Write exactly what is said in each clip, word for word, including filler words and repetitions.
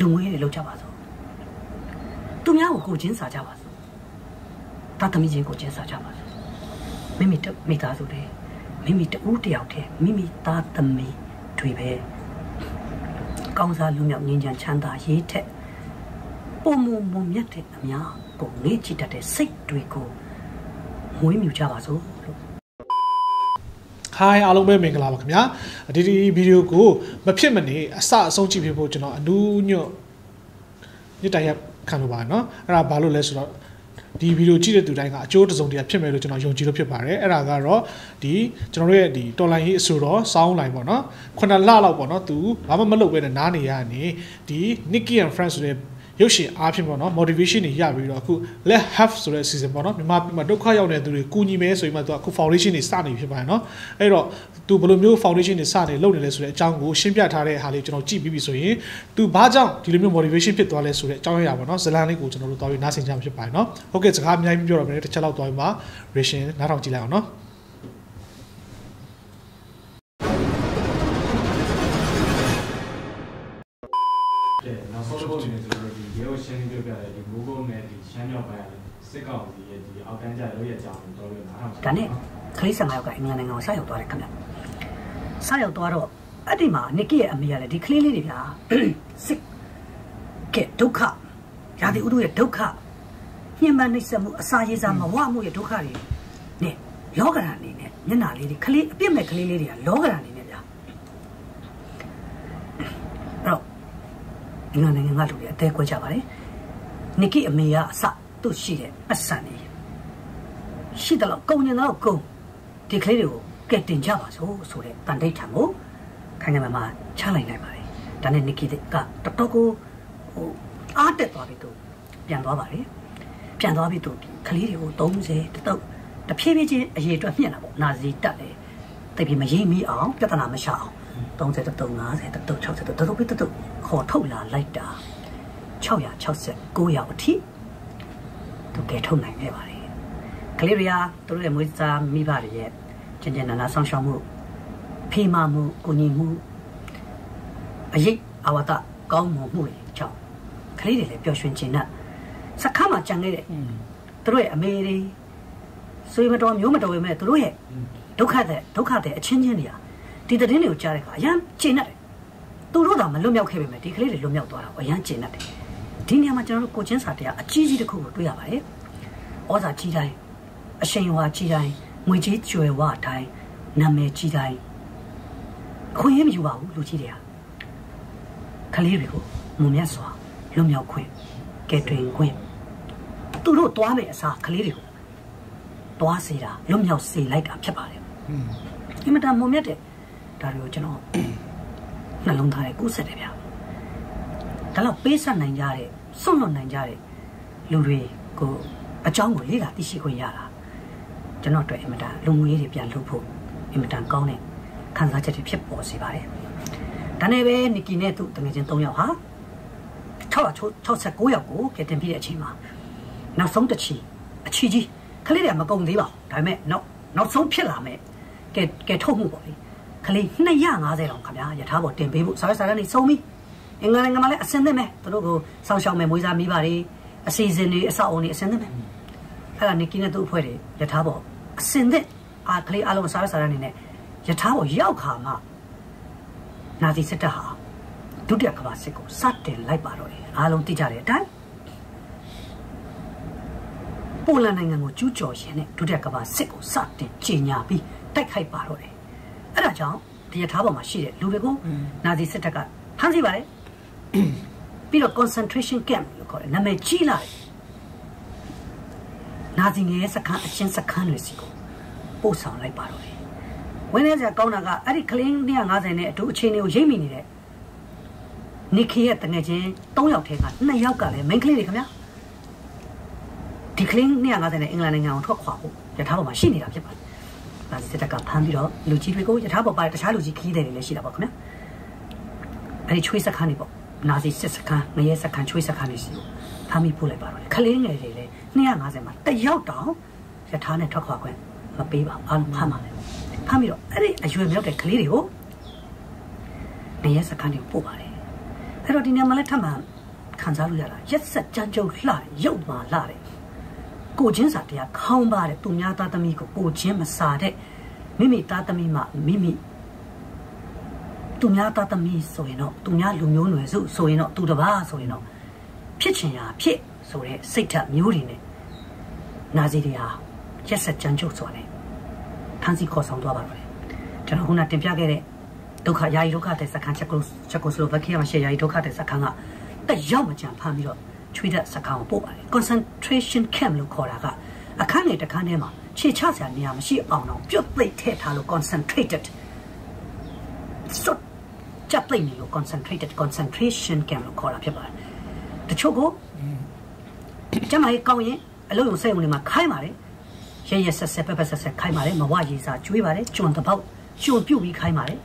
လုံငယ်တွေလောက်ကြပါစို့။သူများကိုကိုချင်းစာကြပါစို့။တာသမီးချင်းကိုချင်းစာကြပါစို့။မိမိတမိသားစုတွေမိမိတူတယောက်တည်းမိမိသားသမီးတွေပဲကောင်းစားလူမျိုးငင်းချမ်းချမ်းသာရေးထက်ပုံမုံမုံမြတ်တဲ့အများကိုငေ့ချစ်တတ်တဲ့စိတ်တွေကိုမွေးမြူကြပါစို့လို့Hi အားလုံးပဲမင်္ဂလာပါခင်ဗျာဒီဒီဗီဒီယိုကိုမဖြစ်မနေအစအဆုံးကြည့်ပြဖို့ကျွန်တော်အနူးညွတ်ညစ်တရားခံလို့ပါနော်အဲ့ဒါဘာလို့လဲဆိုတော့ဒီဗီဒီယိုကြည့်တဲ့သူတိုင်းကအကျိုးတစုံတရာဖြစ်မယ်လို့ကျွန်တော်ယုံကြည်လို့ဖြစ်ပါတယ်အဲ့ဒါကတော့ဒီကျွန်တော်တို့ရဲ့ဒီတော်လိုင်းရေးအဆိုတော်စောင်းလိုင်းပေါ့နော်ခုနလလောက်ပေါ့နော်သူဘာမှမလုပ်ပဲနဲ့နားနေရနေဒီ Nikki and Friends ဆိုတဲ့ရုပ်ရှင်အားဖြင့်ပေါ့နော် motivation တွေရပြီးတော့အခု let have ဆိုတဲ့ season ပေါ့နော်မြန်မာပြည်မှာဒုက္ခရောက်နေတဲ့သူတွေကူညီမယ်ဆိုပြီးမှသူကအခု foundation တွေစနေဖြစ်ပါတယ်နော်အဲ့တော့သူဘယ်လိုမျိုး foundation တွေစနေလုပ်နေလဲဆိုတဲ့အကြောင်းကိုရှင်းပြထားတဲ့ဟာလေးကျွန်တော်ကြည့်ပြီးပြီဆိုရင်သူဘာကြောင့်ဒီလိုမျိုး motivation ဖြစ်သွားလဲဆိုတဲ့အကြောင်းအရာပေါ့နော်ဇလန်လေးကိုကျွန်တော်တို့သွားပြီးနားဆင်ကြမှာဖြစ်ပါတယ်နော်ဟုတ်ကဲ့စကားအများကြီးပြောတော့မယ်တစ်ချက်လောက်သွားပြီးမှ reaction နားထောင်ကြည့်လိုက်အောင်နော်ဒါနဲ့ခရီးဆောင်ရောက်ကအမြန်နိုင်ငံကိုဆက်ရောက်သွားတယ်ခင်ဗျ။ဆက်ရောက်သွားတော့အဲ့ဒီမှာနစ်ကီရဲ့အမေကလည်းဒီကလေးလေးတွေကစစ်ကဲဒုက္ခရာသီဥတုရဲ့ဒုက္ခညှဉ်းပန်းနှိပ်စက်မှုအစာရေစာမဝမှုရဲ့ဒုက္ခတွေနဲ့လောကဓာတ်အနေနဲ့မျက်နှာလေးတွေကလေးအပြစ်မဲ့ကလေးလေးတွေကလောကဓာတ်အနေနဲ့ဗျာ။အဲ့တော့ဒီနိုင်ငံကလူတွေအသေးကွဲကြပါလေ။နစ်ကီအမေကအစသူ့ရှိတဲ့အဆန်လေးရှိတယ်လို့ကုံနေတော့ကုံဒီကလေးတွေကိုကက်တင်ကြပါစို့ဆိုတဲ့တန်တိတ်ထံကိုခိုင်ခိုင်မာမာချလိုက်လိုက်ပါတယ်ဒါနဲ့နစ်ကီကတော်တော်ကိုဟိုအားတက်သွားပြီသူပြန်သွားပါလေပြန်သွားပြီသူကလေးတွေကိုသုံးဆယ်တတုတ်တဖြည်းဖြည်းချင်းအရေအတွက်မြင့်လာပေါ့နာစီတက်တယ်တိတ်ပြီးမရိပ်မိအောင်ပြဿနာမရှာအောင်သုံးဆယ်တတုတ်၅ဆယ်တတုတ်၆ဆယ်တတုတ်ပြီးတတုတ်ခေါ်ထုတ်လာလိုက်တာ၆၆၉အထိသူကဲထုတ်နိုင်ခဲ့ပါတယ်ကလေးတွေကသူတို့ရဲ့မွေးစားမိဘတွေရဲ့ကျဉ်ကျဉ်နာနာဆောင်ရှောင်မှုဖိမာမှုကိုညီမှုအရေးအဝတ္တကောင်းမှုမှုတွေကြောင့်ကလေးတွေလည်းပျော်ရွှင်ခြင်းနဲ့စခါမှာကြံခဲ့တဲ့သူတို့ရဲ့အမေတွေဆွေမတော်မျိုးမတော်ဝင်မဲ့သူတို့ရဲ့ဒုက္ခတဲ့ဒုက္ခတဲ့အချင်းချင်းတွေကဒီတည်င်းတွေကိုကြားတဲ့အခါအရန်ချိန်နေတယ်သူတို့ကမလွတ်မြောက်ခဲ့ပေမဲ့ဒီကလေးတွေလွတ်မြောက်သွားတာအရန်ချိန်နေတယ်ဒီနေရာမှာကျွန်တော်တို့ကိုချင်းစာတရားအကြီးကြီးတစ်ခုကိုတွေ့ရပါတယ်ဩဇာကြီးတိုင်းအရှိန်ဝါကြီးတိုင်းငွေကြီးကျွယ်ဝတိုင်းနာမည်ကြီးတိုင်းခွင့်ရမယူပါဘူးလူကြီးတွေကခလေးတွေကိုမုံမြတ်စွာလွတ်မြောက်ခွင့်ကဲတင်ခွင့်သူတို့သွားမယ်အစားခလေးတွေကိုသွားစေတာလွတ်မြောက်စေလိုက်တာဖြစ်ပါတယ်အင်မတန်မုံမြတ်တဲ့ဒါတွေကိုကျွန်တော်နှလုံးသားရဲ့ကိုယ်ဆက်တယ်ဗျာဒါတော့ပေးဆက်နိုင်ကြတဲ့စွန့်လွတ်နိုင်ကြတဲ့လူတွေကိုအကြောင်းကိုလေ့လာသိရှိခွင့်ရတာကျွန်တော်တို့အင်မတန်လူငွေတွေပြန်လှုပ်ဖို့အင်မတန်ကောင်းတဲ့ခံစားချက်တွေဖြစ်ပေါ်စေပါတယ်။ဒါနဲ့ပဲနစ်ကီနဲ့သူ့တငယ်ချင်း၃ယောက်ဟာ၆၆၉ယောက်ကိုကယ်တင်ပြီးတဲ့အချိန်မှာနောက်ဆုံးတစ်ချီအချီကြီးကလေးတွေကမကုန်သေးပါဘူး။ဒါပေမဲ့နောက်နောက်ဆုံးဖြစ်လာမယ်ကဲကဲထုတ်မှုပေါ့လေ။ကလေးနှစ်ရာငါးဆယ်တောင်ခင်ဗျာယထာပေါ်တင်ပေးဖို့စာရွက်စာတမ်းတွေစုံပြီးအင်္ဂလန်ကမှလည်းအစင်းသင့်မယ်သူတို့ကိုစောင့်ရှောက်မယ်မွေးစားမိပါတယ်အစီအစဉ်တွေအဆောက်အအုံတွေအစင်းသင့်မယ်အဲ့ဒါနစ်ကီနဲ့သူ့အဖွဲ့တွေယထာပေါ်အစင်သက်အာကလေးအလုံးစားရစားရနေနဲ့ယထာကိုရောက်ခါမှနာစီစစ်တပ်ဟာဒုတိယကမ္ဘာစစ်ကိုစတင်လိုက်ပါတော့တယ်အားလုံးသိကြတဲ့အတိုင်းပိုလန်နိုင်ငံကိုကျူးကျော်ရင်းနဲ့ဒုတိယကမ္ဘာစစ်ကိုစတင်ကြီးညာပြီးတိုက်ခိုက်ပါတော့တယ်အဲ့ဒါကြောင့်ဒီယထာပေါ်မှာရှိတဲ့လူတွေကိုနာစီစစ်တပ်ကဖမ်းဆီးပါတယ်ပြီးတော့ concentration camp လို့ခေါ်တယ်နာမည်ကြီးလာတယ်နာဇီငယ်စခန်းအချင်းစခန်းတွေစီကိုပို့ဆောင်လိုက်ပါတော့တယ်။ဝင်းနေစရာကောင်းတာကအဲ့ဒီကလင်းနှစ်ရာငါးဆယ်နဲ့အတူအချင်းတွေကိုရိပ်မိနေတဲ့နစ်ကီရဲ့တငယ်ချင်း၃ယောက်ထဲကနှစ်ယောက်ကလည်းမိန်းကလေးတွေခင်ဗျာ။ဒီကလင်းနှစ်ရာငါးဆယ်နဲ့အင်္ဂလန်နိုင်ငံကိုထွက်ခွာဖို့ယထာပေါ်မှာရှိနေတာဖြစ်ပါတယ်။ဒါစစ်တပ်ကဖမ်းပြီးတော့လူကြီးတွေကိုယထာပေါ်ပါတခြားလူကြီးခီးတယ်တွေလည်းရှိတာပေါ့ခင်ဗျာ။အဲ့ဒီချွေးစခန်းတွေပေါ့နာဇီစစ်စခန်းငရဲစခန်းချွေးစခန်းတွေစီကိုဖမ်းပြီးပို့လိုက်ပါတော့တယ်။ကလင်းငယ်တွေလည်းနှစ်ရာငါးဆယ်မှာတယောက်တောင်ယထာနဲ့ထွက်ခွာခွင့်မပေးပါအားလုံးဖမ်းပါလေဖမ်းပြီးတော့အဲ့ဒီအရွယ်မြောက်တဲ့ကလေးတွေကိုနေရစခန်းတွေကိုပို့ပါတယ် အဲ့တော့ဒီနေ့မှလည်းထပ်မှခံစားလို့ရတာရက်ဆက်ကြမ်းကြုတ်လှရုပ်မာလှတယ်ကိုချင်းစာတရားခေါင်းပါတယ်သူများသားသမီးကိုကိုချင်းမစာတဲ့မိမိသားသမီးမှမိမိသူများသားသမီးဆိုရင်တော့သူများလူမျိုးနွယ်စုဆိုရင်တော့သူတစ်ပါးဆိုရင်တော့ဖြစ်ချင်ရာဖြစ်ဆိုတဲ့စိတ်ဓာတ်မျိုးတွေနဲ့နာဇီတွေဟာရက်ဆက်ကြမ်းကြုတ်စွာနဲ့ဖန်ဆီးခေါ်ဆောင်သွားပါတော့တယ်ကျွန်တော်ခုနတင်ပြခဲ့တဲ့ဒုက္ခယာယီဒုက္ခတဲ့စခန်းချက်ကိုချက်ကိုဆိုလို့ဘက်ခေတ်မှာရှေ့ယာယီဒုက္ခတဲ့စခန်းကတက်ရောက်မကြံဖမ်းပြီးတော့ချွေးတဲ့စခန်းကိုပို့ပါတယ် concentration camp လို့ခေါ်တာကအခန်းငယ်တစ်ခန်းထဲမှာခြေချစရာနေရာမရှိအောင်တော့ပြုတ်ပလိတ်ထည့်ထားလို့ concentrated စွတ်ချပလိတ်နေလို့ concentrated concentration camp လို့ခေါ်တာဖြစ်ပါတယ်တချို့ကိုကျမကြီးကောင်းရင်အလုပ်ရုံစိတ်ဝင်နေမှာခိုင်းပါတယ်ရဲရဲဆက်ဆက်ပက်ပက်ဆက်ဆက်ခိုင်းပါတယ်မဝရေစာကျွေးပါတယ်ကျွံတစ်ပေါက်ကျွံပြုတ်ပြီးခိုင်းပါတယ်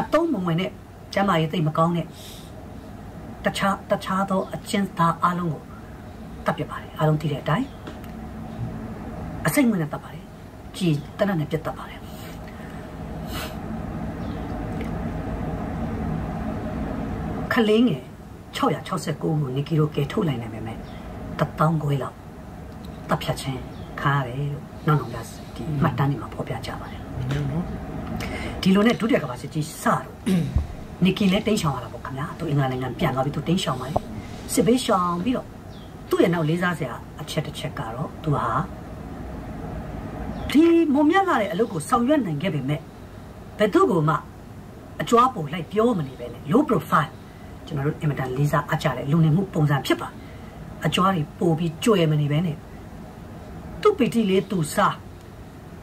အတုံးမဝင်နဲ့ကျမကြီးသိမကောင်းနဲ့တခြားတခြားသောအကျဉ်းသားအလုံးကိုတပ်ပြပါတယ်အလုံးတည်တဲ့အတိုင်းအစိမ့်မနဲ့တပ်ပါတယ်ကြည်တနက်နဲ့ပြတ်တပ်ပါတယ်ခလင်းငယ်၆၆၉ကိုနေကီရိုကယ်ထုတ်လိုက်နိုင်ပေမဲ့တစ်သောင်းခွဲလောက်တပ်ဖြတ်ခြင်းခါရတယ်လို့နောက်နောက်လာဒီမှတ်တမ်းတွေမှာဖော်ပြကြပါတယ်ဒီလိုနဲ့ဒုတိယကမ္ဘာစစ်ကြီးစတော့နေကီလည်းတိတ်ရှောင်လာပေါ့ခင်ဗျာသူအင်္ဂလန်နိုင်ငံပြန်သွားပြီးသူတိတ်ရှောင်ပါတယ်စစ်ဘေးရှောင်ပြီးတော့သူ့ရဲ့နောက်လေးစားစရာအချက်တစ်ချက်ကတော့သူဟာဒီမုံမြတ်လာတဲ့အလုပ်ကိုဆောင်ရွက်နိုင်ခဲ့ပေမဲ့ဘယ်သူ့ကိုမှအကြွားပုံလိုက်ပြောမနေပဲနဲ့ low profile ကျွန်တော်တို့အင်မတန်လေးစားအကြတဲ့လူနေမှုပုံစံဖြစ်ပါအကြွားတွေပိုပြီးကြွယ်မနေပဲနဲ့သူ့ပီတိလေးသူစား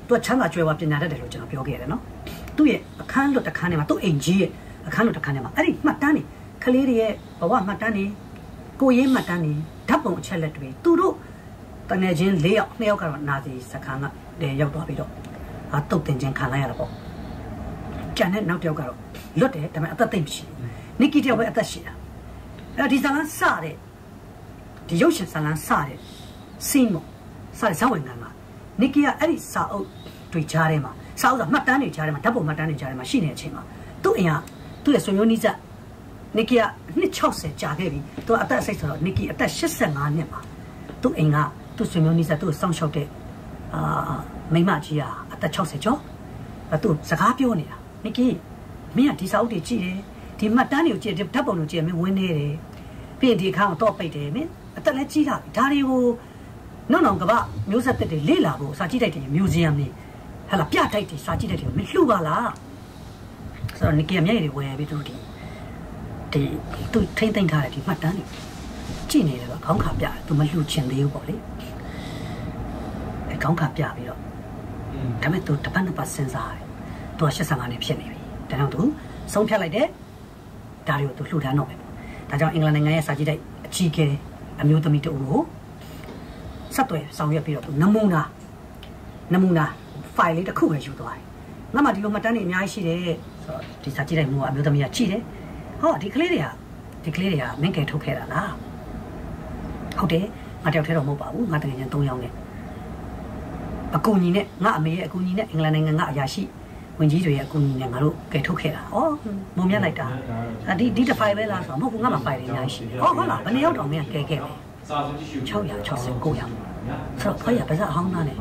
သူချမ်းသာကြွယ်ဝပညာတတ်တယ်လို့ကျွန်တော်ပြောခဲ့ရတယ်နော်သူ့ရဲ့အခန်းလွတ်တခန်းထဲမှာသူ့အိမ်ကြီးရဲ့အခန်းလွတ်တခန်းထဲမှာအဲ့ဒီမှတ်တမ်းတွေကလေးတွေရဲ့ဘဝမှတ်တမ်းတွေကိုရေးမှတ်တမ်းတွေဓာတ်ပုံအချက်လက်တွေသူတို့တနေချင်း၄ယောက်၂ယောက်ကတော့နာစီစခန်းကလည်းရောက်သွားပြီးတော့အာတုတ်တင်ချင်းခံလိုက်ရတာပေါ့ကြံတဲ့နောက်တစ်ယောက်ကတော့လွတ်တယ်ဒါပေမဲ့အသက်သိမ့်မရှိဘူးနီကီတယောက်ပဲအသက်ရှိတာအဲ့တော့ဒီဇာလန်စတဲ့ဒီရုပ်ရှင်ဇာလန်စတဲ့စင်းမို့စတဲ့ဇာဝင်ကမှာနီကီကအဲ့ဒီစာအုပ်တွေကြားထဲမှာစာအုပ်ကမှတ်တမ်းတွေကြားထဲမှာဓာတ်ပုံမှတ်တမ်းတွေကြားထဲမှာရှိနေတဲ့အချိန်မှာသူ့အိမ်ကသူ့ရဲ့ဆွေမျိုးနီးစပ်နီကီကနှစ်၆၀ကြာခဲ့ပြီသူကအသက်အစိတ်ဆိုတော့နီကီအသက်၈၅နှစ်ပါသူ့အိမ်ကသူ့ဆွေမျိုးနီးစပ်သူ့ကိုစောင့်ရှောက်တဲ့အာမိမကြီးอ่ะအသက်၆၀ကျော်အဲ့သူစကားပြောနေတာနီကီမင်းကဒီစာအုပ်တွေကြည့်တယ်ဒီမှတ်တမ်းတွေကိုကြည့်ဓာတ်ပုံတွေကြည့်မင်းဝင်နေတယ်ပြီးရင်ဒီအခါတော့ပိတ်တယ်မင်းအသက်လည်းကြီးလာပြီဒါတွေကိုနောက်နောက်ကဘာမျိုးဆက်တက်တွေလေ့လာဖို့စာကြည့်တိုက်တယ်မြူဇီယမ်လေးဟဲ့လားပြတိုက်တယ်စာကြည့်တိုက်တယ်မလှူပါလားဆိုတော့နီကီအမြဲတည်းဝယ်ပြီးသူဒီဒီသူထိမ့်သိမ့်ထားတယ်ဒီမှတ်တမ်းတွေကြည့်နေတယ်ကောခေါင်းခါပြတယ်သူမလှူချင်သေးဘူးပေါ့လေကောင်းခါပြပြီးတော့ဒါပေမဲ့သူတပတ်နှစ်ပတ်စဉ်းစားတယ်သူက၈၅နှစ်ဖြစ်နေပြီဒါကြောင့်သူဆုံးဖြတ်လိုက်တယ်ဒါတွေကိုသူလှူဒါန်းတော့မယ်ဒါကြောင့်အင်္ဂလန်နိုင်ငံရဲ့စာကြည့်တိုက်အကြီးအကဲအမျိုးသမီးတူကိုဆက်သွယ်ဆောင်ရွက်ပြီးတော့နမူနာနမူနာ file လေးတစ်ခုပဲယူသွားတယ်ငါမှဒီလိုမှတ်တမ်းတွေအများကြီးရှိတယ်ဆိုတော့ဒီစာကြည့်တိုက်မျိုးကအမျိုးသမီးကကြည့်တယ်ဟောဒီကလေးတွေကဒီကလေးတွေကမင်းကယ်ထုတ်ခဲ့တာလားဟုတ်တယ်ငါတယောက်ထဲတော့မဟုတ်ပါဘူးငါတကယ်ချင်း၃ယောက်နဲ့အကူညီနဲ့ငါအမေရဲ့အကူညီနဲ့အင်္ဂလန်နိုင်ငံကအရာရှိဝန်ကြီးတွေရဲ့အကူညီနဲ့ငါတို့ကယ်ထုတ်ခဲ့တာ။အော်မုံမြတ်လိုက်တာ။ဒီဒီတစ်ဖိုင်ပဲလားဆိုတော့မဟုတ်ဘူးငါမှဖိုင်လေးအများကြီးရှိတယ်။ဟုတ်ဟုတ်လားဘယ်နှစ်ယောက်တောင်မှကယ်ခဲ့လဲ။၆၆၉ရောက်။ဆိုတော့ဖိုင်ရပါစားဟောင်းသားနဲ့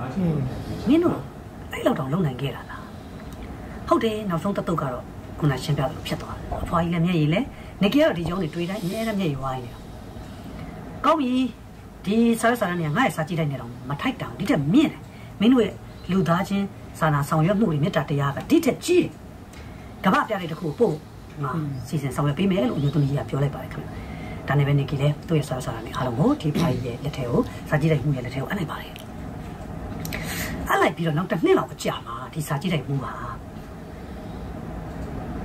မင်းတို့အဲ့လောက်တောင်လုံနိုင်ခဲ့တာလား။ဟုတ်တယ်နောက်ဆုံးတတုတ်ကတော့ခုနရှင်းပြလို့ဖြစ်သွားတယ်။အဖွာကြီးလည်းမျက်ရည်လည်းနေကြတော့ဒီကြောင်းတွေတွေးတိုင်းအဲနဲ့မျက်ရည်ဝိုင်းနေတာ။ကောင်းပြီဒီစားစားနဲ့ငါ့ရဲ့စားကြည့်တိုင်းနဲ့တော့မထိုက်တောင်ဒီတက်မြင့်တယ်မင်းတို့ရဲ့လူသားချင်းစာနာဆောင်ရွက်မှုတွေမေတ္တာတရားကဒီထက်ကြီးကမ္ဘာပြတဲ့တစ်ခုပို့ငါစီစဉ်ဆောင်ရွက်ပေးမယ်လို့အမျိုးသမီးကပြောလိုက်ပါတယ်ခင်ဗျဒါနဲ့ပဲနေကြည့်လဲသူ့ရဲ့စာစာနဲ့အားလုံးကိုဒီဖိုင်ရဲ့လက်ထဲကိုစာကြည့်တိုက်မှုရဲ့လက်ထဲကိုအပ်လိုက်ပါတယ်အပ်လိုက်ပြီးတော့နောက်တစ်နှစ်လောက်ကြာမှာဒီစာကြည့်တိုက်မှုပါ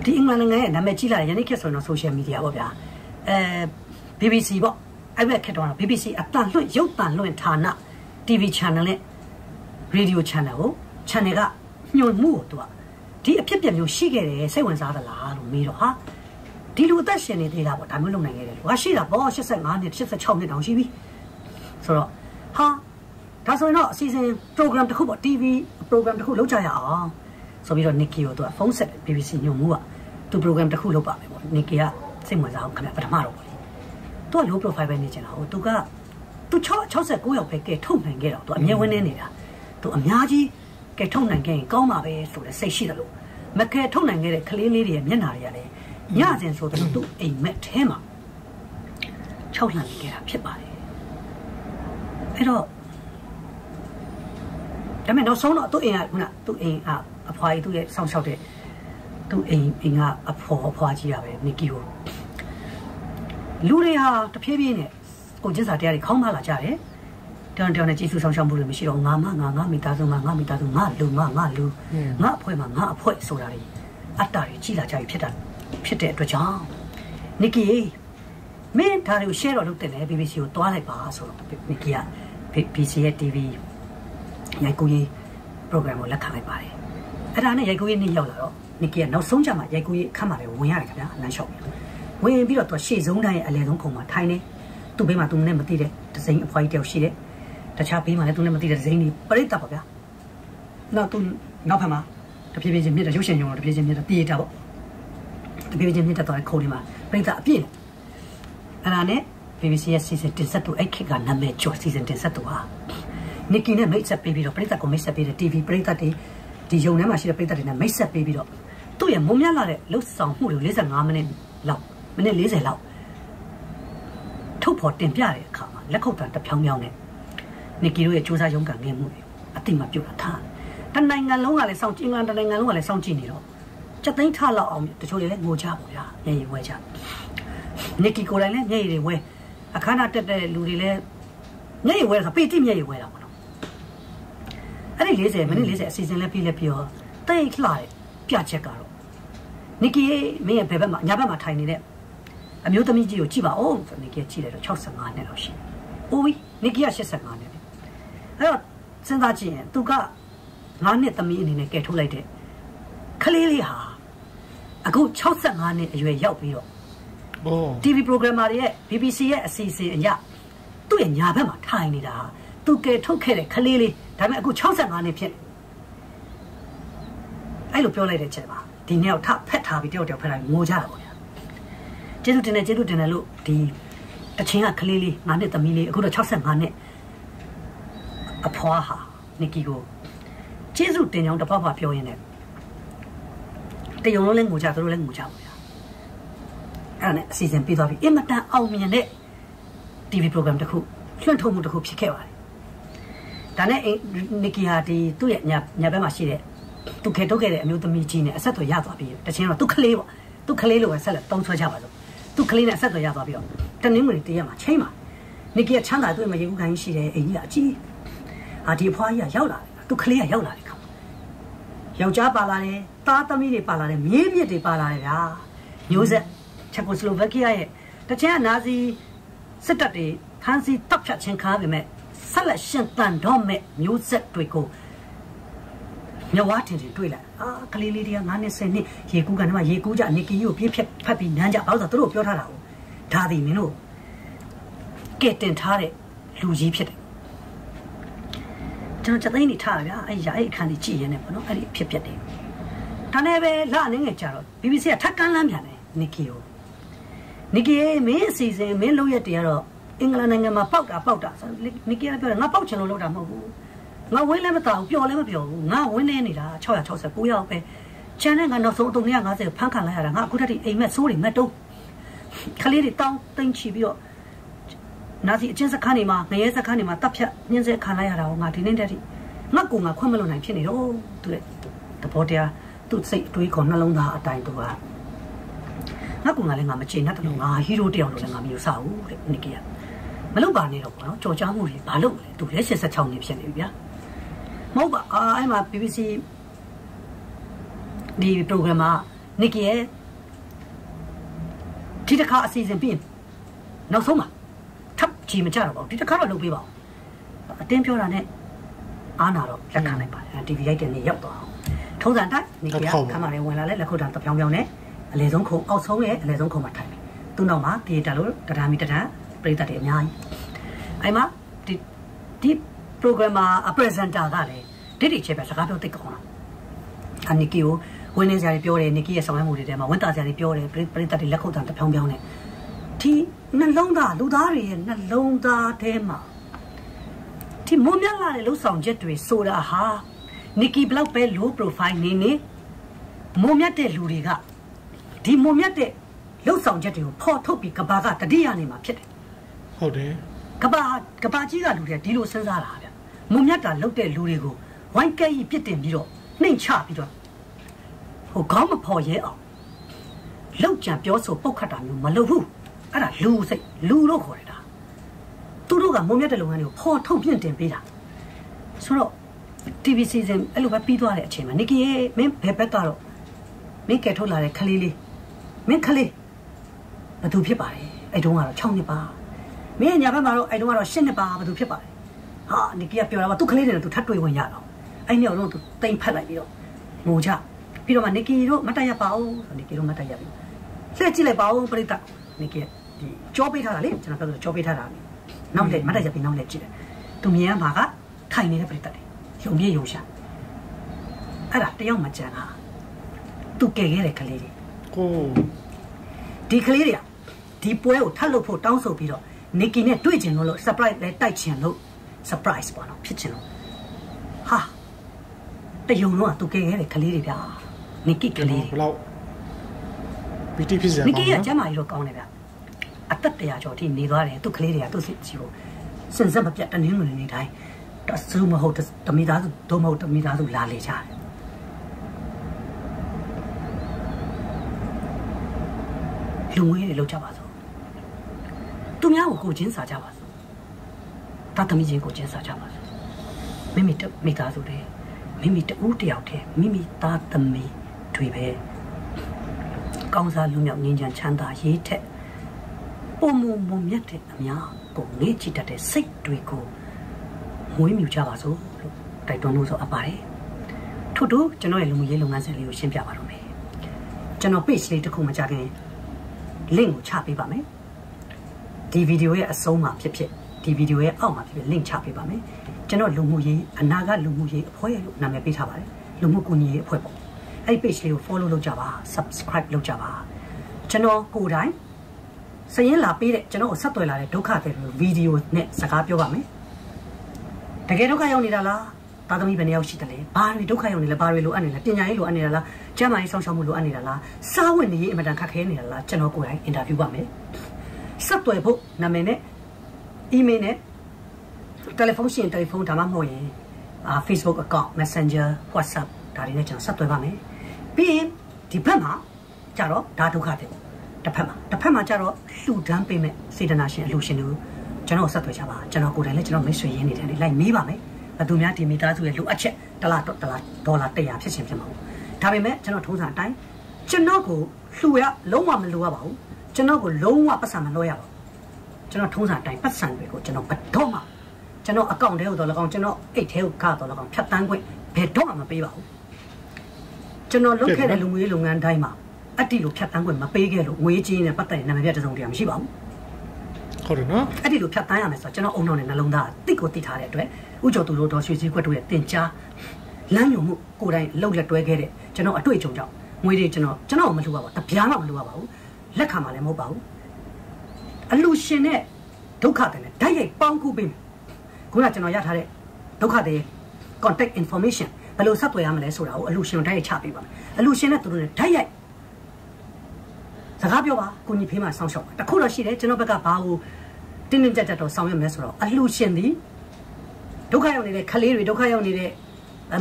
ဒီအင်္ဂလန်နိုင်ငံရဲ့နာမည်ကြီးလာတဲ့ယနေ့ခေတ်ဆိုရင်တော့ social media ပေါ့ဗျာအဲ B B C ပေါ့အဲ့ဘက်ခေတ်တော့ B B C အတန်လွှင့်ရုပ်တန်လွှင့်ဌာန T V channel နဲ့ရေဒီယို channel ကို channel ကညှို့မှုကိုသူကဒီအဖြစ်ပြက်မျိုးရှိခဲ့တယ်စိတ်ဝင်စားသလားလို့မေးတော့ဟာဒီလူအသက်ရှင်နေသေးတာပေါ့ဒါမျိုးလုံနိုင်ခဲ့တယ်လို့ဟာရှိတာပေါ့၈၅နှစ်၈၆နှစ်တောင်ရှိပြီဆိုတော့ဟာဒါဆိုရင်တော့အစီအစဉ် program တစ်ခုပေါ့ T V program တစ်ခုလုပ်ကြရအောင်ဆိုပြီးတော့ Nikki ကိုသူကဖုန်းဆက် B B C ညှို့မှုကသူ program တစ်ခုလုပ်ပါမယ်ပေါ့ Nikki က ซึ่งเหมือนเราขณะปฐมารมณ์ตัวรูปโปรไฟล์เป็นยังไงนะโอ้ตัวก็ตัวชอบชอบเสกกูอยากไปเกะทุ่มหนังเกะเราตัวอันนี้วันนี้เนี่ยนะตัวอันนี้จีเกะทุ่มหนังเกะก็มาไปสุดเลยเสียชีวิตแล้วเมื่อเกะทุ่มหนังเกะเลยคลีนี่เรียนยันหาเรียนเลยย่าเจนโซตัวตัวเองแม่เท่มากชอบหนังเกะเพี้ยไปไอ้เราแต่แม่เราสองเราตัวเองอ่ะคุณอ่ะตัวเองอ่ะอภัยตัวเองสองชาวเด็กตัวเองเองอ่ะอภัยอภัยจีอะไรนี่กี่วันรู้เลยฮะแต่เพี้ยบีเนี่ยกูจะสัตย์ใจเลยเข้ามาละจ้าเลยเดี๋ยวเดี๋ยวเนี่ยจีสุสองชาวบุรีไม่ใช่หรอกงามางางามีตาดูงางามีตาดูงาลูงางาลูงาพ่อยมางาพ่อยสุรารีอัตตารีจีละจ้าอยู่เพี้ยดันเพี้ยเด็ดตัวจ้านี่กี่ไม่ถ้าเราเชื่อเราดูแต่เนี่ย บี บี ซี ตัวอะไรบ้าสุดนี่กี่อ่ะ บี บี ซี ที วียายกูยี่โปรแกรมลักขายไปไอ้ด้านนี้ยายกูยี่นี่ยาวแล้วนี่เกี่ยนเราส่งจามายายกูยี่ข้ามาเลยวุ่นยากเลยนะนั่นชอบเว้ยพี่เราตัวเชี่ยส่งได้อะไรส่งคงมาไทยเนี่ยตุ้มไปมาตุ้มเนี่ยมาตีเลยแต่สิ่งพอยเดียวเชี่ยเลยแต่ชาพี่มาเนี่ยตุ้มเนี่ยมาตีแต่สิ่งนี้ประเดี๋ยวตับปะน้าตุ้มน้าพม่าแต่พี่เป็นเจมี่แต่ยุคเชียงยงแต่พี่เป็นเจมี่แต่ตีจับแต่พี่เป็นเจมี่แต่ตอนโคดีมาประเดี๋ยวพี่ไอ้ด้านนี้พี่เป็นเชี่ยซีซั่นที่สัตว์ตัวไอ้ขี้กันนั่นไม่จบซีซั่นที่สัตว์ตัวนี่กินเนี่ยไม่สับเปรี้ยวปริตาก็ไม่สับเปรี้ยวทีวีปริตาที่ที่เจ้าเนี่ยมาชิลปริตาเนี่ยไม่สับเปรี้ยวตัวอย่างมุมยังล่ะเลยลูกสองหูเลยเลี้ยงงามันเนี่ยเล่ามันเนี่ยเลี้ยงเล่าทุกพอเต็มใจเลยค่ะแล้วเขาแต่แต่เพียงเดียวเนี่ยนี่กินด้วยชูซายงกันเงี้ยมุ้ยอติมาจุดท่าท่านนายงานลุงอะไรสองจีนงานท่านนายงานลุงอะไรสองจีนนี่หรอจะตั้งท่าเราเอาแต่ช่วยเล่นงูจ้าบุญยาเนี่ยยังไงจ้านี่กินกูอะไรเนี่ยเนี่ยยังไงอาคารอาจจะได้รู้ดีเลยเนี่ยยังไงค่ะพี่ที่เนี่ยยังไงเราอันนี้เลี้ยงมันนี่เลี้ยงซีซันเล็บปีเล็บปีอ๋อแต่อีกหลายปีอาจจะกันรู้นี่กี่ไม่เป็นแบบมาอย่าแบบมาไทยนี่แหละมีอยู่ตรงนี้จีอยู่จีบ้าโอ้นี่กี่จีเลยเราชอบสังหารเนี่ยเราสิโอ้ยนี่กี่อาชีพสังหารเนี่ยแล้วสังหารจีเนี่ยตัวก็งานเนี่ยตรงนี้นี่เนี่ยแกทุเรศเลยคลีเลยฮะอะกูชอบสังหารเนี่ยอยู่เยอะไปหรอทีวีโปรแกรมอะไรเนี่ยบีบีซีเนี่ยซีซีเนี่ยตัวอย่างอย่าแบบมาไทยนี่ละตัวแกทุกแค่เลยคลีเลยแต่แม่กูชอบสังหารเนี่ยเพี้ยนไอ้ลูกเปล่าอะไรเด็ดใจมาทีแนวท่าแพทย์ท่าไปเดียวเดียวพลังงูจ้าเลยเจ้าดูเจนเจ้าดูเจนลูกทีแต่เชียงอ่ะคลีลีงานเนี่ยแต่มีลีกูเราชอบสังหารเนี่ยอภวาหะนี่กี่กูเจ้าดูเจนยังแต่พ่อพ่อเปล่าอย่างเนี่ยแต่ยังรู้เรื่องงูจ้าตัวรู้เรื่องงูจ้าเลยอ่ะเนี่ยซีซั่นปีต่อไปเอ็มมาตั้งเอามีเนี่ยทีวีโปรแกรมตะคุเรื่องโทรมุตะคุพิเศษว่ะแต่เนี่ยนิกิฮาดีตู้เนี่ยเนี่ยเนี่ยแบบมาชิเลยตู้เคตู้เคเลยมีตัวมีจีเนี่ยสัตว์ตัวยาวตัวพี่แต่เช่นเราตู้เคลียวตู้เคลียวสัตว์เลยต้องช่วยชาวบ้านตู้เคลียเนี่ยสัตว์ตัวยาวตัวพี่แต่หนึ่งวันตีมาเช่นมานิกิฮาช่างได้ตัวมันยังกูกันชิเลยไอ้เนี่ยจีฮาดีพ่อเนี่ยยาวละตู้เคลียยาวละเลยครับยาวจ้าปลาละเลยตาตามีเลยปลาละเลยมีมีเลยปลาละเลยอ่ะยูเซ่เช็คกุศลวิกิฮาเนี่ยแต่เช่นนาซีสัตว์ตีท่านซีตับชัดเช่นข้าวไปไหมสลัดเชียงตันดอมเมมิวสิกด้วยกูเนื้อวัดเนี่ยด้วยแหละอ่าคลีลีเดียงานเนี่ยเส้นนี่เยกูกันว่าเยกูจะนี่กี่อยู่พี่เพียบพับปีนั่นจะเอาแต่ตัวรูปย่อท่าเราท่าดีไหมลูกเกตเต็นท่าเลยลูจีเพียบจนจะได้นี่ท่าเลยไอ้ยาไอ้คันนี่จีเนี่ยพอน้องไอ้เพียบเพียบเองตอนนี้เวลาหนึ่งเงี้ยจ้าเราบีบีซีทักกันแล้วมั้ยเนี่ยนี่กี่อยู่นี่กี่เมื่อซีซั่นเมื่อลูกยัดเดียร์เราอิงแลนด์นั่งมาเป่าด่าเป่าด่านี่กี่อะไรเปล่างั้นเป่าเชลล์เราด่ามากูงั้นเว้นเลยมาต่อเปล่าเลยมาเปล่างั้นเว้นเนี่ยนี่ละชอบอย่างชอบสักกูอยากไปเช่นนั้นงั้นเราส่งตรงนี้งั้นจะพังกันเลยอะไรงั้นกูได้ที่ไอ้แม่สู้หรือแม่ตู้คลีที่ต้องตึงชีวิตน่าจะเจนสักคนนี่มาเงี้ยสักคนนี่มาตัดเชือกเงี้ยสักคนอะไรเรางั้นที่นี่ได้ที่งั้นกูงั้นความมันลงไหนเพี้ยนนี่โอ้ตัวเด็กแต่พอเดียวตัวสิตัวอีกคนนั่นลงด่าตายตัวงั้นกูงั้นเลยงั้นมาเจนนั่นลงงั้นฮีโร่เดียวลงงั้นมีอยู่สาวนี่กี่ไม่รู้บ้านนี่หรอกเนาะโจจ้ามูรีบ้านลูกเลยตัวเล็กเสียสักชาวนี่เพียงเดียวเนี่ยมองว่าไอ้มาบีบีซีดีโปรแกรมนี่กี่ที่จะเข้าซีซั่นปีน้องสมอ่ะทับจีมันจ้าหรอกที่จะเข้าเราลูกไปบอกเต็มเพียวแล้วเนี่ยอาหนาหรอกจะขันในป่าทีวีไอเดียนี่ยกตัวทุกสันทัดนี่กี่ทำอะไรเวลาเล่นละครดังตะเพียงเดียวเนี่ยอะไรสองคนเอาสองเลยอะไรสองคนมาไทยตัวน้องมาที่จะรู้กระดามีกระดาปริตาเดียมยัยไอ้มาที่ที่โปรแกรมมาอัพเรสเซนต์จ้าได้เลยที่ดีเชื่อเป็นสกัดเพื่อติดก่อนอันนี้คือ ဝန်နေစရာတွေပြောတယ်နေကြီးရဲ့ဆောင်ရွက်မှုတွေထဲမှာဝန်တာစရာတွေပြောတယ်ပရိသတ်တွေလက်ခုပ်တံတဖြောင်းဖြောင်းနဲ့ဒီနှလုံးသားလူသားတွေရဲ့နှလုံးသားထဲမှာဒီမုံမြလာတဲ့လှုပ်ဆောင်ချက်တွေဆိုတာဟာနေကြီးဘလောက်ပဲ low profile နေနေမုံမြတဲ့လူတွေကဒီမုံမြတဲ့လှုပ်ဆောင်ချက်တွေကိုဖော်ထုတ်ပြီးကဘာကတတိယနေမှာဖြစ်တယ်ဟုတ်တယ်ကဘာကဘာကြီးကလူတွေဒီလိုစဉ်းစားတာဗျမုံမြတာလှုပ်တဲ့လူတွေကိုဝိုင်းကဲကြီးပြစ်တင်ပြီးတော့နှိမ်ချပြီးတော့ဟိုကောင်းမဖော်ရဲအောင်လောက်ကြံပြောဆိုပုတ်ခတ်တာမျိုးမလုပ်ဘူးအဲ့ဒါလူစိတ်လူတို့ခေါ်တယ်ဒါသူတို့ကမုံမြတဲ့လုပ်ငန်းတွေကိုဖော်ထုတ်ပြင့်တင်ပေးတာဆိုတော့ T V C စင်အဲ့လိုပဲပြီးသွားတဲ့အချိန်မှာနေကြီးရဲ့မင်းဘယ်ဘက်ကတော့မင်းကဲထုတ်လာတဲ့ခလေးလေးမင်းခလေးဘသူဖြစ်ပါလဲအဲ့တုန်းကတော့၆နှစ်ပါမင်းညာဘက်မှာတော့အဲ့တုန်းကတော့၈နှစ်ပါဘသူဖြစ်ပါလဲဟာနေကြီးကပြောတာကသူခလေးတွေနဲ့သူထပ်တွေ့ဝင်ရတော့အဲ့ညောင်တော့သူတိမ်ဖက်လိုက်ပြီးတော့ငိုချပြီးတော့မှနေကြီးတို့မတက်ရပါဘူးဆိုနေကြီးတို့မတက်ရဘူးလှည့်ကြည့်လိုက်ပါဦးပရိသတ်နေကြီးဒီကြောပေးထားတာလေကျွန်တော်ပြောလို့ကြောပေးထားတာနောက်လည်းမတက်ရပြီနောက်လည်းကြည့်တယ်သူမြင်ရမှာကထိုင်နေတဲ့ပရိသတ်တွေယုံပြည့်ယုံရှာအဲ့ဒါတယောက်မကြမ်းတာသူကဲခဲ့တဲ့ကလေးတွေကိုဒီကလေးတွေကဒီပွဲကိုထပ်လုပ်ဖို့တောင်းဆိုပြီးတော့နေကြီးနဲ့တွေ့ချင်လို့လို့ surprise လဲတိုက်ချင်လို့ surprise ပေါ့နော်ဖြစ်ချင်လို့ဟာတယုံတော့သူကဲခဲ့တဲ့ကလေးတွေဗျာနေကြီးကလေးတွေဘလောက်ပီတီဖြစ်စရာနေကြီးကကျမကြီးတော့ကောင်းတယ်ဗျာအသက်တရာကျော်ထိနေသွားတယ်သူကလေးတွေကသူ့စိတ်ကြီးကိုစင်စက်မပြတ်တနင်းလို့နေတိုင်းတဆူမဟုတ်တမိသားစုဒုမဟုတ်တမိသားစုလာလေကြတယ်လူငွေတွေလောက်ကြပါစို့သူများကိုကိုချင်းစားကြပါစို့တာသမီးချင်းကိုချင်းစားကြပါစို့မိမိတမိသားစုတွေမိမိတူတယောက်တည်းမိမိသားသမီးတွေပဲကောင်းစားလူမျိုးငင်းချမ်းချမ်းသာရေးထက်ပုံမမမြတ်တဲ့အများကိုငေးချစ်တတ်တဲ့စိတ်တွေကိုမွေးမြူကြပါစို့လို့တိုက်တွန်းလို့ဆိုအပ်ပါတယ်ထို့တူကျွန်တော်ရဲ့လူမျိုးရေးလုပ်ငန်းစဉ်လေးကိုရှင်းပြပါတော့မယ်ကျွန်တော် page လေးတစ်ခုမှကြာခင် link ကိုချပေးပါမယ်ဒီ video ရဲ့အဆုံးမှာဖြစ်ဖြစ်ဒီ video ရဲ့အောက်မှာဖြစ်ဖြစ် link ချပေးပါမယ်ကျွန်တော်လူမှုရေးအနာဂတ်လူမှုရေးအဖွဲ့ရဲ့လို့နာမည်ပေးထားပါတယ်လူမှုကူညီရေးအဖွဲ့ပေါ့အဲ့ page လေးကို follow လုပ်ကြပါ subscribe လုပ်ကြပါကျွန်တော်ကိုယ်တိုင်စရင်လာပေးတဲ့ကျွန်တော်ကိုဆက်သွယ်လာတဲ့ဒုက္ခတွေဗီဒီယိုနဲ့စကားပြောပါမယ်တကယ်ဒုက္ခရောက်နေတာလားသားသမီးဘယ်နှယောက်ရှိတယ်လဲဘာတွေဒုက္ခရောက်နေလဲဘာတွေလိုအပ်နေလဲပညာရေးလိုအပ်နေတာလားကျန်းမာရေးစောင့်ရှောက်မှုလိုအပ်နေတာလားစားဝတ်နေရေးအင်မတန်ခက်ခဲနေတာလားကျွန်တော်ကိုယ်တိုင်အင်တာဗျူးပါမယ်ဆက်သွယ်ဖို့နာမည်နဲ့ email နဲ့တယ်လီဖုန်းရှင်တယ်လီဖုန်းဒါမှမဟုတ်ရင် Facebook account Messenger WhatsApp ဒါတွေနဲ့ကျွန်တော်ဆက်သွယ်ပါမယ်ပြီးရင်ဒီဘက်မှာကြတော့ဒါဒုက္ခတွေတစ်ဖက်မှာတစ်ဖက်မှာကြတော့လှူဒန်းပေးမဲ့စေတနာရှင်အလှူရှင်တို့ကျွန်တော်ဆက်သွယ်ကြပါကျွန်တော်ကိုယ်တိုင်လည်းကျွန်တော်မိတ်ဆွေရင်းနေတယ်လေလိုက်မေးပါမယ်အတူများဒီမိသားစုရဲ့လှူအပ်ချက်တစ်လားတစ်လားဒေါ်လာတစ်ရာဖြစ်ချင်းဖြစ်မှာဒါပေမဲ့ကျွန်တော်ထုံးစံအတိုင်းကျွန်တော်ကိုလှူရလုံးဝမလိုရပါဘူးကျွန်တော်ကိုလုံးဝပတ်စံမလွှဲရပါဘူးကျွန်တော်ထုံးစံအတိုင်းပတ်စံတွေကိုကျွန်တော်ဘယ်တော့မှကျွန်တော်အကောင့်ထဲကိုတော့လကောင်ကျွန်တော်အိတ်ထဲကိုကတော့လကောင်ဖြတ်တန်းခွင့်ဘယ်တော့မှမပေးပါဘူးကျွန်တော်လုပ်ခဲ့တဲ့လူမျိုးရေးလုပ်ငန်းတိုင်းမှာအတီလိုဖြတ်တန်းခွင့်မပေးခဲ့လို့ငွေကြေးနဲ့ပတ်သက်တဲ့နာမည်ပြတစုံတရားမရှိပါဘူးဟုတ်တယ်နော်အတီလိုဖြတ်တန်းရမယ်ဆိုတော့ကျွန်တော်အုံနောက်နဲ့နှလုံးသားတိကိုတိထားတဲ့အတွက်ဥကျော်သူတို့ဒေါ်ရွှေစည်းခွက်တို့ရဲ့တင်ကြားလမ်းညွှန်မှုကိုယ်တိုင်လောက်လက်တွဲခဲ့တဲ့ကျွန်တော်အတွေ့အကြုံကြောင့်ငွေတွေကျွန်တော်ကျွန်တော်မလိုပါဘူးတပြားမှမလိုပါဘူးလက်ခံမှလည်းမဟုတ်ပါဘူးအလှူရှင်နဲ့ဒုက္ခတွေနဲ့ဓာတ်ရိုက်ပေါင်းကူးပေးမယ်ခုနကကျွန်တော်ရထားတဲ့ဒုက္ခတွေ contact information ဘယ်လိုဆက်သွယ်ရမလဲဆိုတာကိုအလှူရှင်ဓာတ်ရိုက်ချပေးပါမယ်အလှူရှင်နဲ့သူတို့နဲ့ဓာတ်ရိုက်စကားပြောပါကိုကြီးဖေးမှဆောင်းရှောက်တခုတော့ရှိတယ်ကျွန်တော်ဘက်ကဘာကိုတင်းတင်းကြပ်ကြပ်တော့ဆောင်ရွက်မလဲဆိုတော့အလှူရှင်သည်ဒုက္ခရောက်နေတဲ့ခလေးတွေဒုက္ခရောက်နေတဲ့အ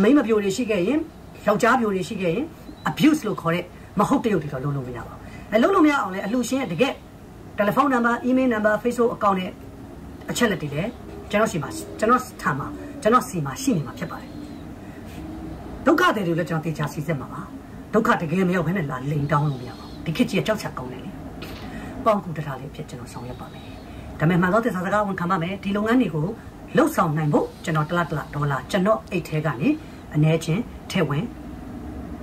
မိမပြိုတွေရှိခဲ့ရင်ယောက်ျားပြိုတွေရှိခဲ့ရင် abuse လို့ခေါ်တဲ့မဟုတ်တရုပ်တွေတော့လုံးလုံးမရပါဘူးအဲလုံးလုံးမရအောင်လဲအလှူရှင်ရဲ့တကယ်တယ်လီဖုန်းနံပါတ် email နံပါတ် Facebook account နဲ့အချက်လက်တွေလည်းကျွန်တော်စီမှာကျွန်တော်ထားမှာကျွန်တော်စီမှာရှိနေမှာဖြစ်ပါတယ်ဒုက္ခတွေတွေလည်းကျွန်တော်တေချာစီစစ်မှာပါဒုက္ခတကယ်မရောက်ဘဲနဲ့လာလိန်တောင်းလို့မရပါဘူးဒီခေတ်ကြီးကကြောက်ချကောင်းတယ်လေပေါင်ကူတထားလေးဖြစ်ကျွန်တော်ဆောင်ရွက်ပါမယ်ဒါမဲ့မှန်တော့တဲ့စာစကားဝန်ခံပါမယ်ဒီလုပ်ငန်းတွေကိုလှုပ်ဆောင်နိုင်ဖို့ကျွန်တော်တစ်လတစ်လဒေါ်လာကျွန်တော်အိတ်ထဲကနေအနည်းချင်းထည့်ဝင်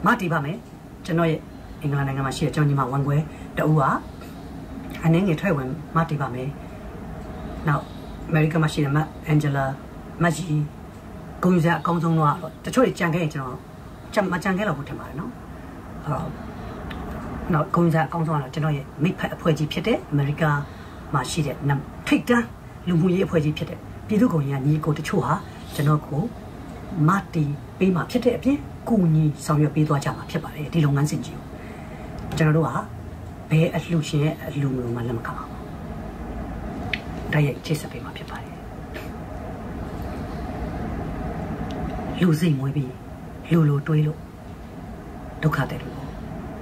မတည်ပါမယ်ကျွန်တော်ရဲ့အင်္ဂလန်နိုင်ငံမှာရှိတဲ့ကျောင်းကြီးမှာဝန်ခွဲတူကအနည်းငယ်ထည့်ဝင်မတည်ပါမယ်နောက်အမေရိကန်မှာရှိတဲ့မတ်အန်ဂျလာမတ်ဂျီဂုံစရာအကောင်းဆုံးတော့တချို့တွေကြံခဲ့ရင်ကျွန်တော်မကြံခဲ့တော့ဘူးထင်ပါတယ်နော်啊，那工作工作呢，这种也没拍拍几片的，美国马戏的那推的，卢木也拍几片的，比如讲呀，你搞的球哈，这种个马的被马片的片，故意上月被多加马片吧，这种安神经，这种啊，被路线路路嘛那么看嘛，大家这是被马片吧。 路子没变，路路对路，都看得路。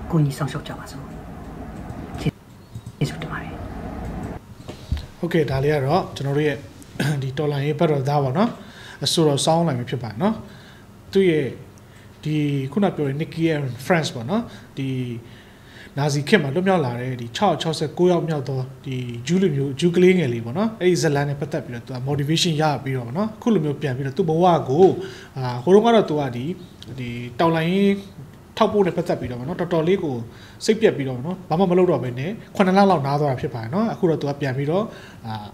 过年上手就完事，结束的嘛。OK， 大家了，这那里，你到那一边了，大碗呢，收了烧了没去办呢？对，你可能比如你去 France 吧呢，你那是起码都没有来的，你超超市过要没有到，你酒里有酒里面里吧呢，哎，这来呢不得比了，对 ，motivation 呀比了吧呢，可能没有变比了，都不话过。 啊，后头我那做啊的，的到来淘宝那边在比了嘛，那到到那个谁比比了嘛，爸妈没捞到呗呢，可能那老拿到那些牌呢，后头做啊比比了啊，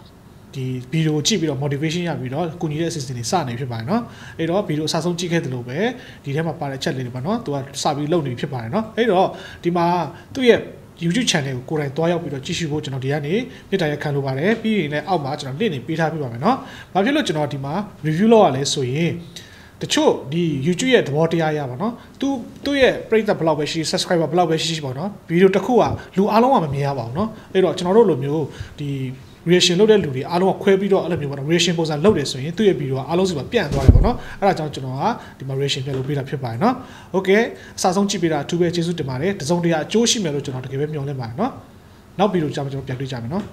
的比如几比了 motivation 呀比了，过年的时候你啥那些牌呢，哎罗比如啥种几开的路呗，的他妈把那吃的嘛呢，做啊啥比捞那些牌呢，哎罗的嘛对耶。 YouTube channel ကိုယ်တိုင်သွားရောက်ပြီးတော့ကြည့်ရှုဖို့ကျွန်တော်ဒီကနေ့မြတ်တရားခံလိုပါတယ်ပြီးရင်လည်းအောက်မှာကျွန်တော် link တွေပေးထားပြပါမယ်เนาะပြီးရင်လည်းကျွန်တော်ဒီ review လုပ်ရလဲဆိုရင်တချို့ဒီ YouTube ရဲ့သဘောတရားရပါเนาะသူ့သူ့ရဲ့ပရိသတ်ဘယ်လောက်ပဲရှိ subscriber ဘယ်လောက်ပဲရှိရှိပေါ့เนาะဗီဒီယိုတစ်ခုကလူအားလုံးကမမြင်ရပါဘူးเนาะအဲ့တော့ကျွန်တော်တို့လိုမျိုးဒီ reaction လုပ်တဲ့လူတွေအားလုံးကခွဲပြီးတော့အဲ့လိုမျိုးပေါ့เนาะ reaction ပုံစံလုပ်တယ်ဆိုရင်သူ့ရဲ့ဗီဒီယိုအားလုံးစီမှာပြန့်သွားတယ်ပေါ့เนาะအဲ့ဒါကြောင့်ကျွန်တော်ကဒီမှာ reaction ပြန်လုပ်ပေးတာဖြစ်ပါတယ်เนาะ okay အစားဆုံးကြည့်ပေးတာအထူးပဲကျေးဇူးတင်ပါတယ်တစုံတရာအကျိုးရှိမယ်လို့ကျွန်တော်တကယ်ပဲမျှော်လင့်ပါတယ်เนาะ နောက်ဗီဒီယိုကြောင့်ကျွန်တော်ပြန်တွေ့ကြမယ်နော်